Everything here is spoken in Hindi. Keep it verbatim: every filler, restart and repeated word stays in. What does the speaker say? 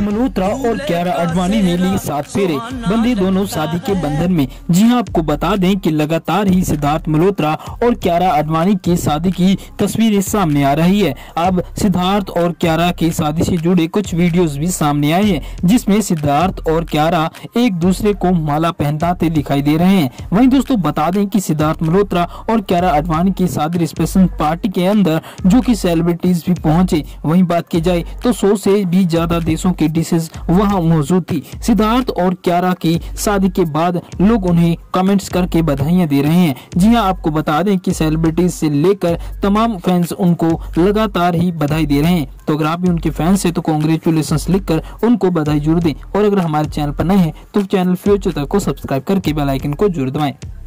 मल्होत्रा और कियारा आडवाणी ने ली सात फेरे, बंधे दोनों शादी के बंधन में। जी हां, आपको बता दें कि लगातार ही सिद्धार्थ मल्होत्रा और कियारा आडवाणी की शादी की तस्वीरें सामने आ रही है। अब सिद्धार्थ और कियारा की शादी से जुड़े कुछ वीडियोस भी सामने आए हैं, जिसमें सिद्धार्थ और कियारा एक दूसरे को माला पहनाते दिखाई दे रहे हैं। वहीं दोस्तों बता दें कि सिद्धार्थ मल्होत्रा और कियारा आडवाणी की शादी रिसेप्शन पार्टी के अंदर जो कि सेलिब्रिटीज भी पहुंचे। वहीं बात की जाए तो सौ से भी ज्यादा देशों के डिशेज वहां मौजूद थी। सिद्धार्थ और कियारा की शादी के बाद लोग उन्हें कमेंट्स करके बधाइयां दे रहे हैं। जी हां, आपको बता दें कि सेलिब्रिटीज से लेकर तमाम फैंस उनको लगातार ही बधाई दे रहे हैं। तो अगर आप भी उनके फैंस हैं तो कांग्रेचुलेशंस लिखकर उनको बधाई जरूर दें। और अगर हमारे चैनल पर नए हैं तो चैनल फ्यूचर तक को सब्सक्राइब करके बेल आइकन को जरूर दबाएं।